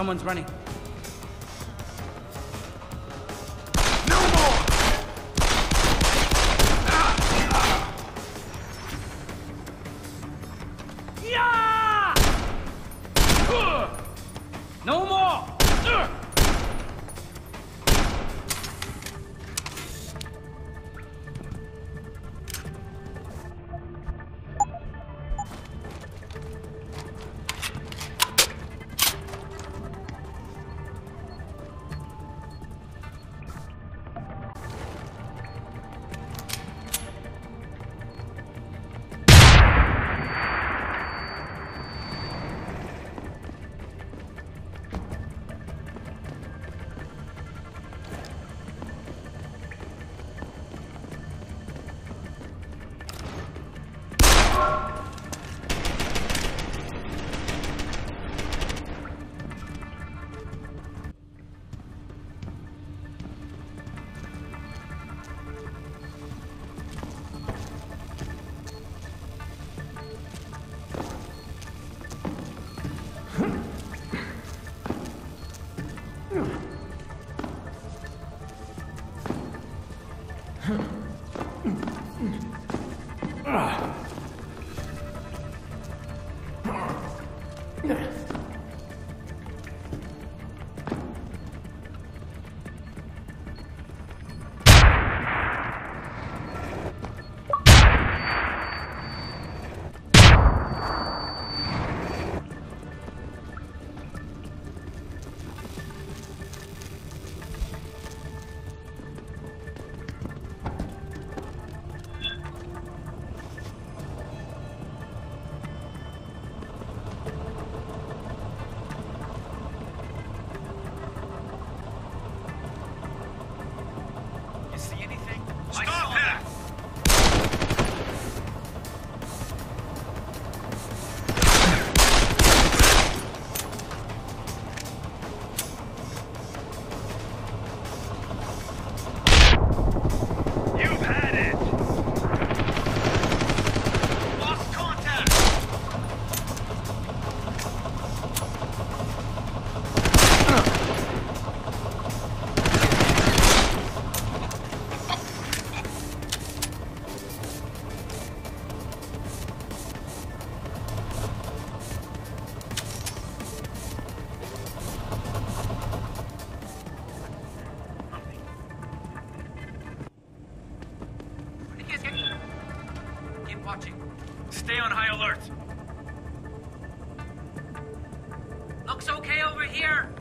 Someone's running. watching. Stay on high alert. Looks okay over here.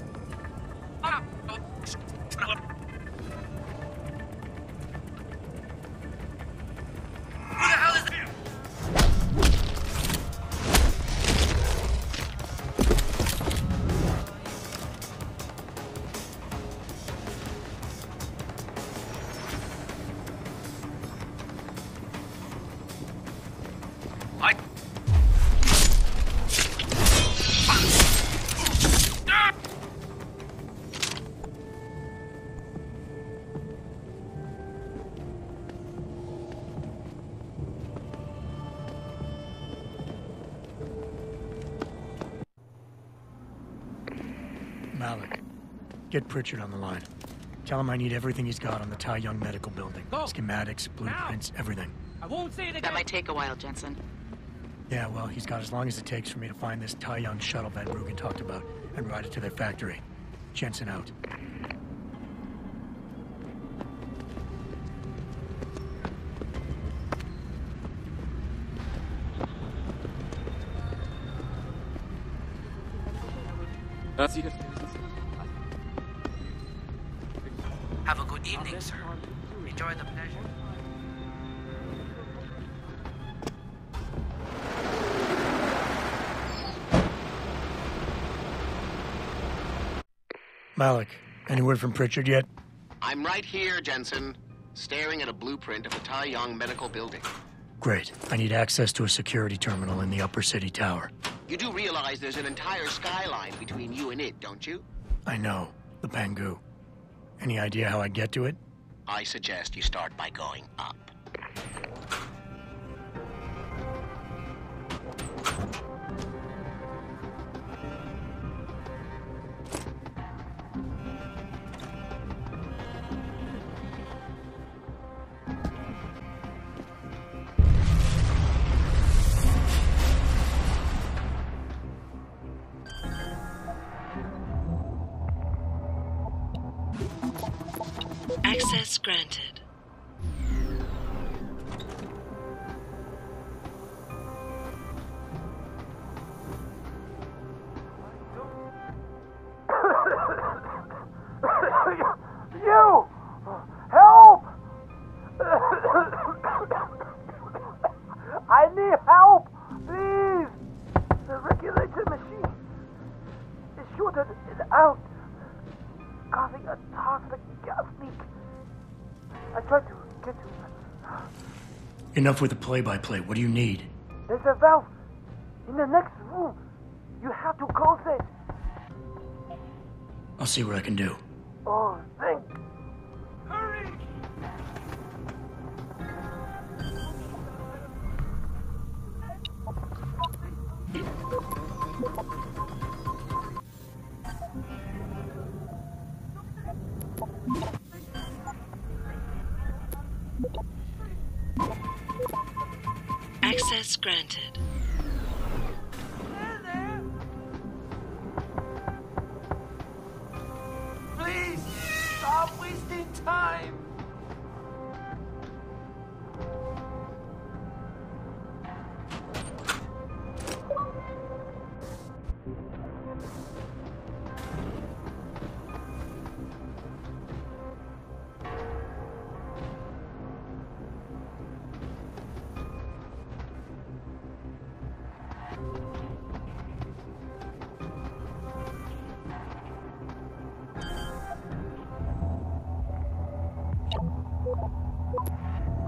Malik, get Pritchard on the line. Tell him I need everything he's got on the Tai Yong Medical building. Go. Schematics, blueprints, everything. I won't say it again. That might take a while, Jensen. Yeah, well, he's got as long as it takes for me to find this Tai Yong shuttle that Rugen talked about and ride it to their factory. Jensen out. That's it. Have a good evening, sir. Enjoy the pleasure. Malik, any word from Pritchard yet? I'm right here, Jensen, staring at a blueprint of the Tai Yong Medical building. Great. I need access to a security terminal in the upper city tower. You do realize there's an entire skyline between you and it, don't you? I know. The Pangu. Any idea how I get to it? I suggest you start by going up. Access granted. You! Help! I need help! Please! The regulator machine is shorted out, causing a toxic gas leak. I tried to get to it. Enough with the play-by-play. What do you need? There's a valve in the next room. You have to close it. I'll see what I can do. Oh, thank you. Hurry! Access granted. Please stop wasting time.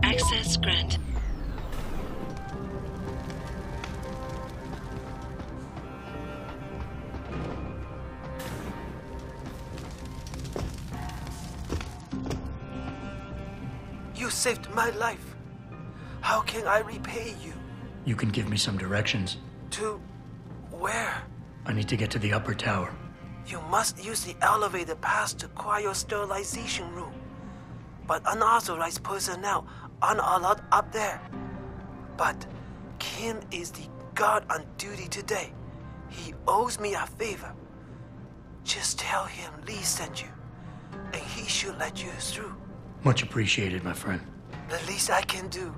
Access granted. You saved my life. How can I repay you? You can give me some directions. To where? I need to get to the upper tower. You must use the elevator pass to cryosterilization room. But unauthorized personnel aren't allowed up there. But Kim is the guard on duty today. He owes me a favor. Just tell him Lee sent you, and he should let you through. Much appreciated, my friend. The least I can do.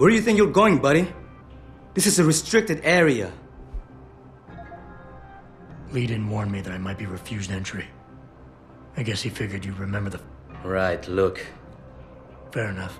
Where do you think you're going, buddy? This is a restricted area. Lee didn't warn me that I might be refused entry. I guess he figured you'd remember the... Right, look. Fair enough.